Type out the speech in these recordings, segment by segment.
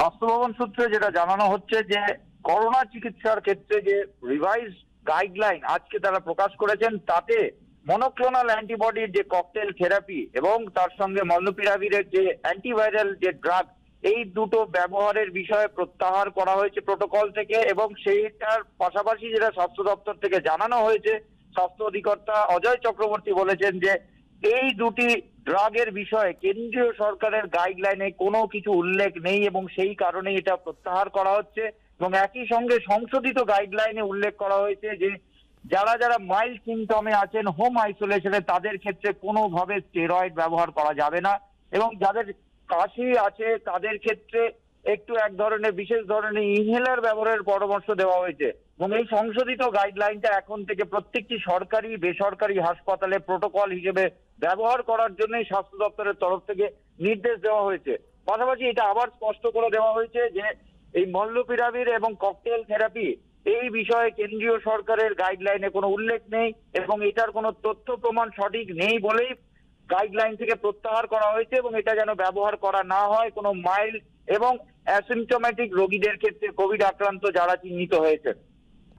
স্বাস্থ্য ভবন সূত্রে যেটা জানানো হচ্ছে যে করোনা চিকিৎসার ক্ষেত্রে যে রিভাইজ গাইডলাইন আজকে তারা প্রকাশ করেছেন তাতে মনোক্লোনাল অ্যান্টিবডির যে ককটেল থেরাপি এবং তার সঙ্গে মলনুপিরাভিরের যে অ্যান্টিভাইরাল যে ড্রাগ এই দুটো ব্যবহারের বিষয়ে প্রত্যাহার করা হয়েছে প্রোটোকল থেকে এবং সেইটার পাশাপাশি যেটা স্বাস্থ্য দপ্তর থেকে জানানো হয়েছে স্বাস্থ্য অধিকর্তা অজয় চক্রবর্তী বলেছেন যে এই দুটি ড্রাগের বিষয়ে কেন্দ্রীয় সরকারের গাইডলাইনে কোনো কিছু উল্লেখ নেই এবং সেই কারণে এটা প্রত্যাহার করা হচ্ছে এবং একই সঙ্গে সংশোধিত গাইডলাইনে উল্লেখ করা হয়েছে যে যারা যারা মাইল্ড সিমটমে আছেন হোম আইসোলেশনে তাদের ক্ষেত্রে কোনোভাবে স্টেরয়েড ব্যবহার করা যাবে না এবং যাদের কাশি আছে তাদের ক্ষেত্রে একটু এক ধরনের বিশেষ ধরনের ইনহেলার ব্যবহারের পরামর্শ দেওয়া হয়েছে এবং এই সংশোধিত গাইডলাইনটা এখন থেকে প্রত্যেকটি সরকারি বেসরকারি হাসপাতালে প্রোটোকল হিসেবে ব্যবহার করার জন্য স্বাস্থ্য দপ্তরের তরফ থেকে নির্দেশ দেওয়া হয়েছে। পাশাপাশি এটা আবার স্পষ্ট করে দেওয়া হয়েছে যে এই মল্লপিরাবির এবং ককটেল থেরাপি এই বিষয়ে কেন্দ্রীয় সরকারের গাইডলাইনে কোনো উল্লেখ নেই এবং এটার কোনো তথ্য প্রমাণ সঠিক নেই বলেই গাইডলাইন থেকে প্রত্যাহার করা হয়েছে এবং এটা যেন ব্যবহার করা না হয় কোনো মাইল্ড এবং অ্যাসিমটোম্যাটিক রোগীদের ক্ষেত্রে কোভিড আক্রান্ত যারা চিহ্নিত হয়েছে।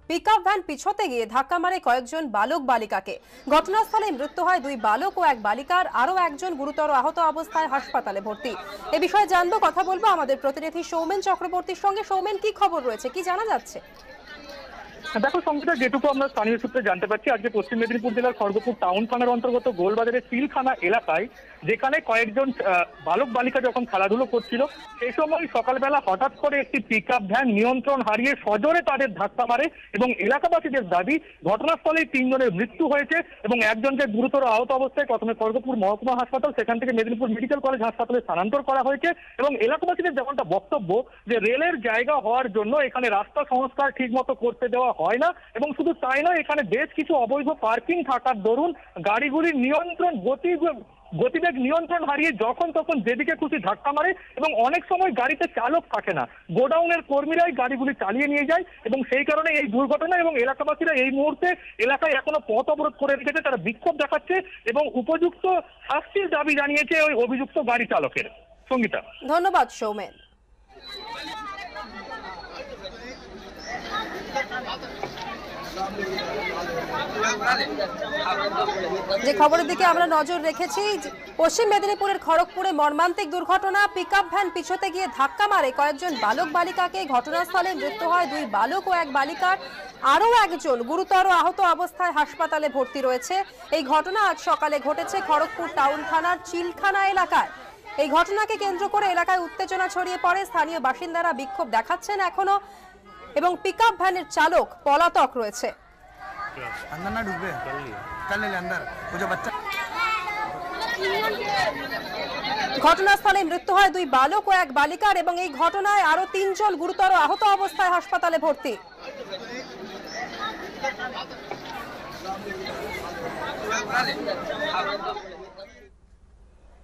পিকআপ ভ্যান পিছতে গিয়ে ধাক্কা মারে কয়েকজন বালক বালিকাকে, ঘটনাস্থলে মৃত্যু হয় দুই বালক ও এক বালিকার, আরও একজন গুরুতর আহত অবস্থায় হাসপাতালে ভর্তি। এ বিষয়ে জানবো, কথা বলবো আমাদের প্রতিনিধি সৌমেন চক্রবর্তীর সঙ্গে। সৌমেন, কি খবর রয়েছে, কি জানা যাচ্ছে? দেখো সংগীতা, যেটুকু আমরা স্থানীয় সূত্রে জানতে পারছি, আজকে পশ্চিম মেদিনীপুর জেলার খড়গপুর টাউন থানার অন্তর্গত গোলবাজারের চিলখানা এলাকায় যেখানে কয়েকজন বালক বালিকা যখন খেলাধুলো করছিল সেই সময় সকালবেলা হঠাৎ করে একটি পিকআপ ভ্যান নিয়ন্ত্রণ হারিয়ে সজোরে তাদের ধাক্কা মারে এবং এলাকাবাসীদের দাবি ঘটনাস্থলেই তিনজনের মৃত্যু হয়েছে এবং একজনকে গুরুতর আহত অবস্থায় প্রথমে খড়গপুর মহকুমা হাসপাতাল, সেখান থেকে মেদিনীপুর মেডিকেল কলেজ হাসপাতালে স্থানান্তর করা হয়েছে। এবং এলাকাবাসীদের যেমনটা বক্তব্য যে রেলের জায়গা হওয়ার জন্য এখানে রাস্তা সংস্কার ঠিকমতো করতে দেওয়া হয় না এবং শুধু তাই নয়, এখানে বেশ কিছু অবৈধ পার্কিং থাকার দরুন গাড়িগুলির গতিবেগ নিয়ন্ত্রণ হারিয়ে যখন তখন যেদিকে খুশি ধাক্কা মারে এবং অনেক সময় গাড়িতে চালক থাকে না, গোডাউনের কর্মীরাই গাড়িগুলি চালিয়ে নিয়ে যায় এবং সেই কারণে এই দুর্ঘটনা। এবং এলাকাবাসীরা এই মুহূর্তে এলাকায় এখনো পথ অবরোধ করে রেখেছে, তারা বিক্ষোভ দেখাচ্ছে এবং উপযুক্ত শাস্তির দাবি জানিয়েছে ওই অভিযুক্ত গাড়ি চালকের। সঙ্গীতা, ধন্যবাদ সৌমেন। যে খবরের দিকে আমরা নজর রেখেছি, পশ্চিম মেদিনীপুরের খড়গপুরে মর্মান্তিক দুর্ঘটনা, পিকআপ ভ্যান পিছতে গিয়ে ধাক্কা মারে কয়েকজন বালক বালিকাকে, ঘটনাস্থলে মৃত্যু হয় দুই বালক ও এক বালিকার, আরও একজন গুরুতর আহত অবস্থায় হাসপাতালে ভর্তি রয়েছে। এই ঘটনা আজ সকালে ঘটেছে খড়গপুর টাউন থানার চিলখানা এলাকায়। এই ঘটনাকে কেন্দ্র করে এলাকায় উত্তেজনা ছড়িয়ে পড়ে, স্থানীয় বাসিন্দারা বিক্ষোভ দেখাচ্ছেন এখনো এবং পিকআপ ভ্যানের চালক পলাতক রয়েছে। अंदर ना डूबे, चल ले अंदर, वो जो बच्चा। ঘটনাস্থলে মৃত্যু হয় দুই বালক ও এক বালিকার এবং এই ঘটনায় আরো তিনজন গুরুতর আহত অবস্থায় হাসপাতালে ভর্তি।